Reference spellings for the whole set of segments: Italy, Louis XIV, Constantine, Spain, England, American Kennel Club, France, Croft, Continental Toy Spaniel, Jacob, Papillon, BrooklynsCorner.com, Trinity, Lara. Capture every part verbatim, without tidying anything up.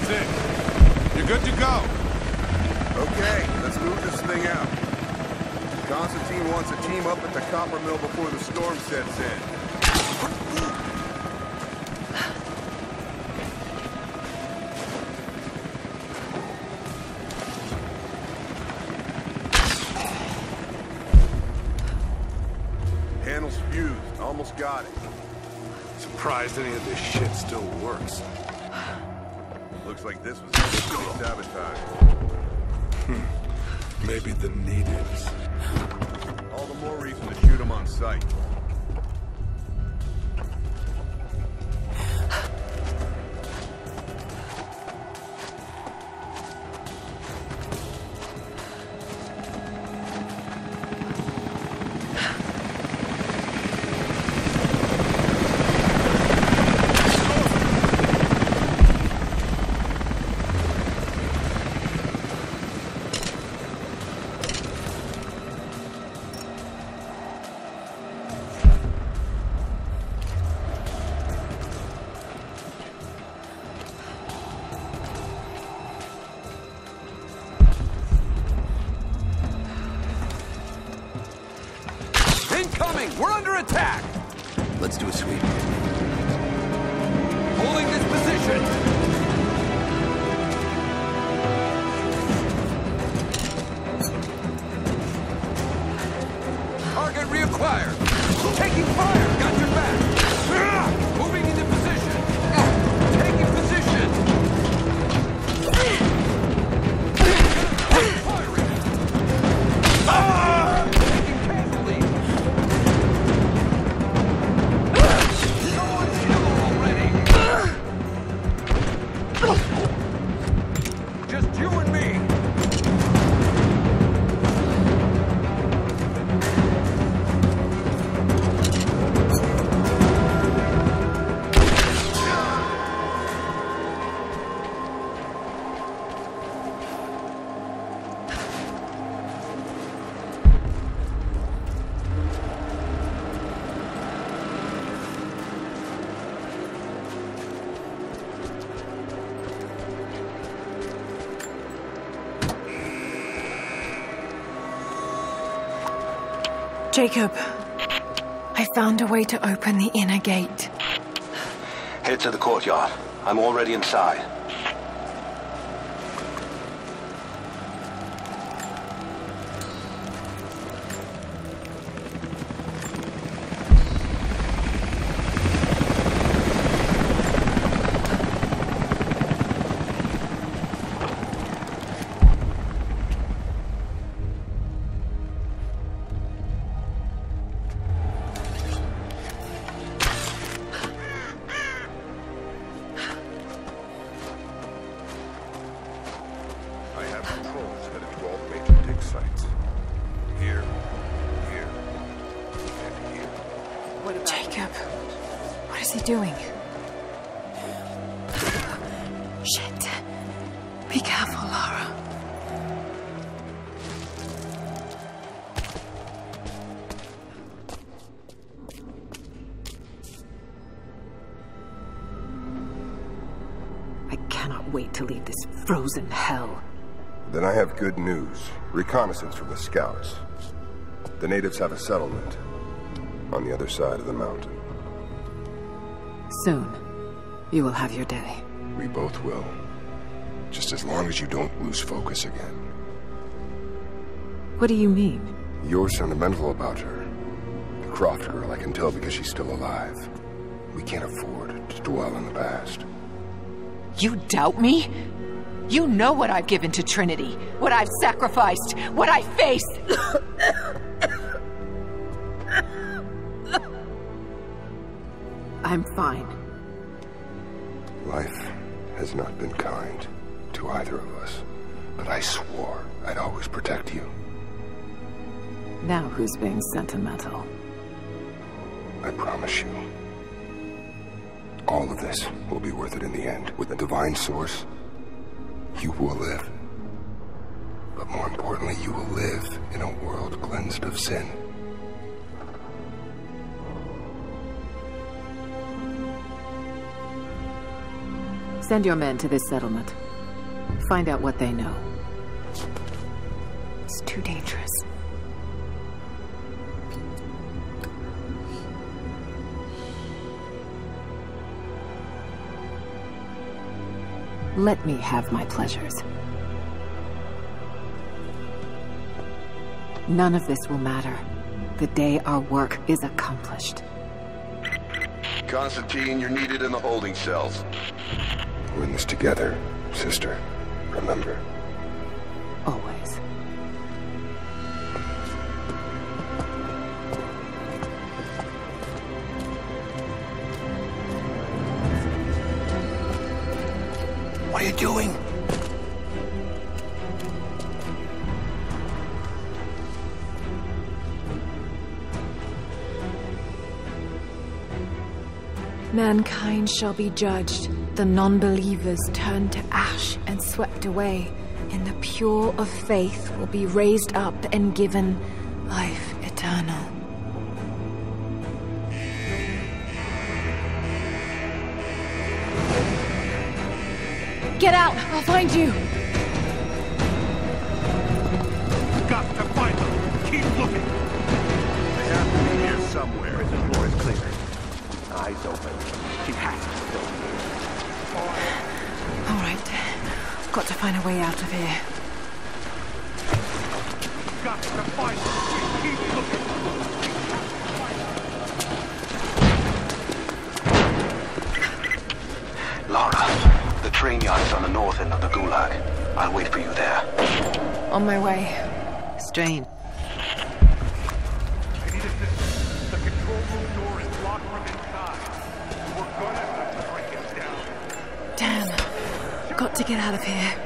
That's it. You're good to go. Okay, let's move this thing out. Constantine wants a team up at the copper mill before the storm sets in. Got it. Surprised any of this shit still works. Looks like this was a sabotage. Hmm. Maybe the natives. All the more reason to shoot them on sight. We're under attack! Let's do a sweep. Holding this position! Target reacquired! Taking fire! Got your back! Moving into position! Taking position! Firing! Ah! Jacob, I found a way to open the inner gate. Head to the courtyard. I'm already inside. Doing? Shit. Be careful, Lara. I cannot wait to leave this frozen hell. Then I have good news. Reconnaissance from the scouts. The natives have a settlement on the other side of the mountain. Soon, you will have your day. We both will. Just as long as you don't lose focus again. What do you mean? You're sentimental about her. The Croft girl, I can tell because she's still alive. We can't afford to dwell on the past. You doubt me? You know what I've given to Trinity, what I've sacrificed, what I faced. I'm fine. Life has not been kind to either of us, but I swore I'd always protect you. Now who's being sentimental? I promise you, all of this will be worth it in the end. With the divine source, you will live. But more importantly, you will live in a world cleansed of sin. Send your men to this settlement. Find out what they know. It's too dangerous. Let me have my pleasures. None of this will matter the day our work is accomplished. Constantine, you're needed in the holding cells. We're in this together, sister. Remember. Always. What are you doing? Mankind shall be judged, the non-believers turned to ash and swept away, and the pure of faith will be raised up and given life eternal. Get out! I'll find you! You've got to find them! Keep looking! They have to be here somewhere. The floor is clear. Eyes open. She has to still be here. All right. I've got to find a way out of here. You've got to find them! Keep looking! She has to find them! Lara, the train yard's on the north end of the Gulag. I'll wait for you there. On my way. Strain. I need assistance. The control room door is locked from inside. We're gonna have to break it down. Damn. Got to get out of here.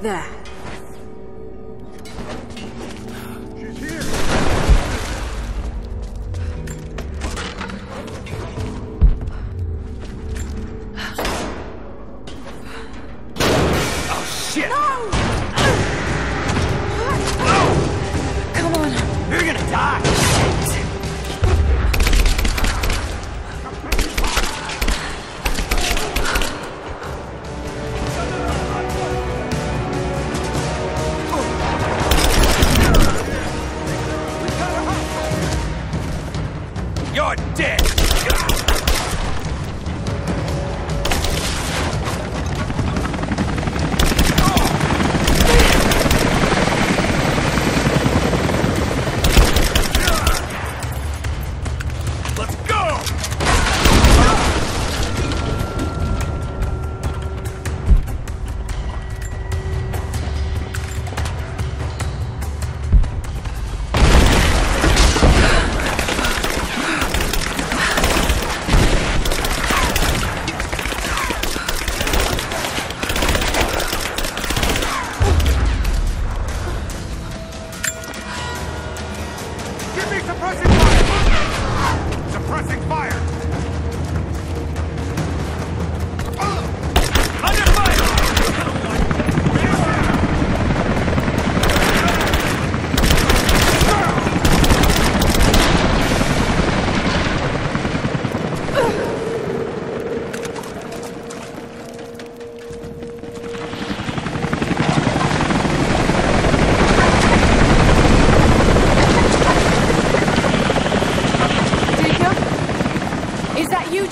There. She's here. Oh shit! No! No! Come on. You're gonna die.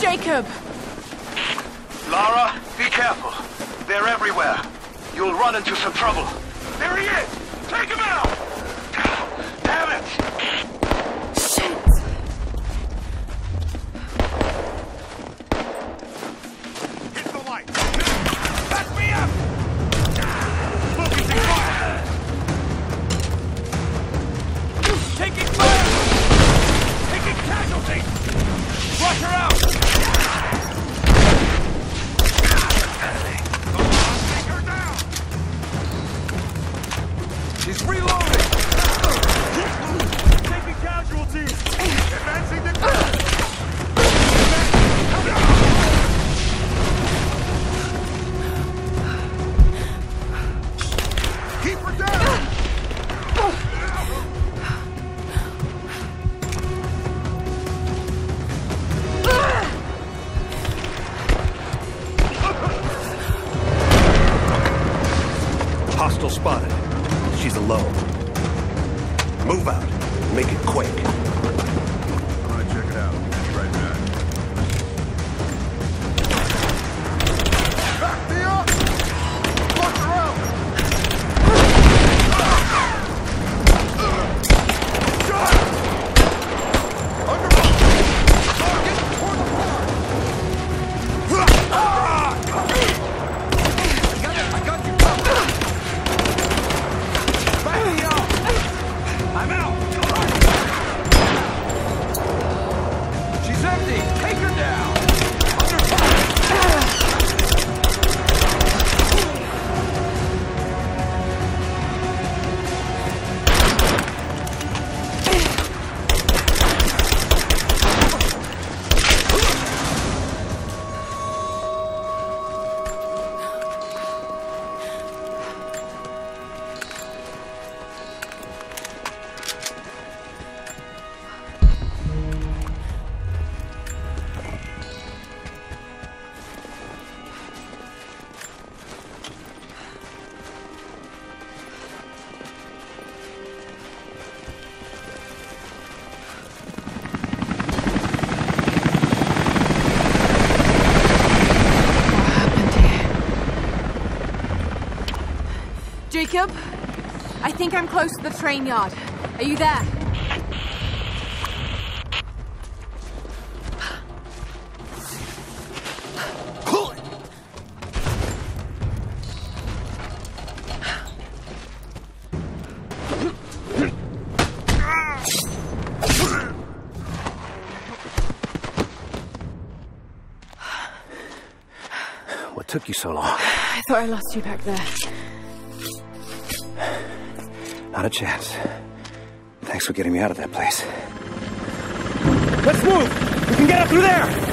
Jacob! Lara, be careful. They're everywhere. You'll run into some trouble. There he is! Take him out! Damn it! Shit! Hit the light! Back me up! Focusing fire! Taking fire! Taking casualties! Rush her out! hostile spotted. She's alone. Move out. Make it quick. All right, check it out. Be right back. Back me up! Lock her out! Under fire! Target toward the floor! I got it! I got you! Back me up! I'm out! Take her down! Under Jacob, I think I'm close to the train yard. Are you there? What took you so long? I thought I lost you back there. Not a chance. Thanks for getting me out of that place. Let's move! We can get up through there!